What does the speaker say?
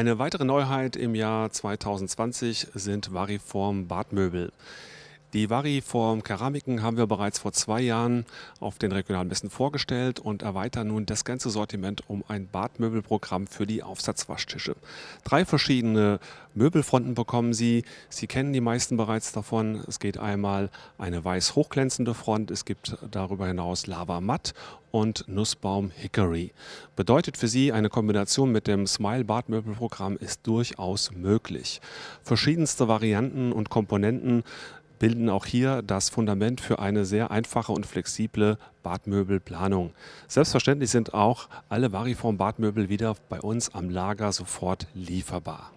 Eine weitere Neuheit im Jahr 2020 sind Variform Badmöbel. Die Variform Keramiken haben wir bereits vor 2 Jahren auf den regionalen Messen vorgestellt und erweitern nun das ganze Sortiment um ein Badmöbelprogramm für die Aufsatzwaschtische. 3 verschiedene Möbelfronten bekommen Sie. Sie kennen die meisten bereits davon. Es geht einmal eine weiß hochglänzende Front, es gibt darüber hinaus Lava Matt und Nussbaum Hickory. Bedeutet für Sie, eine Kombination mit dem Smile Badmöbelprogramm ist durchaus möglich. Verschiedenste Varianten und Komponenten bilden auch hier das Fundament für eine sehr einfache und flexible Badmöbelplanung. Selbstverständlich sind auch alle Variform Badmöbel wieder bei uns am Lager sofort lieferbar.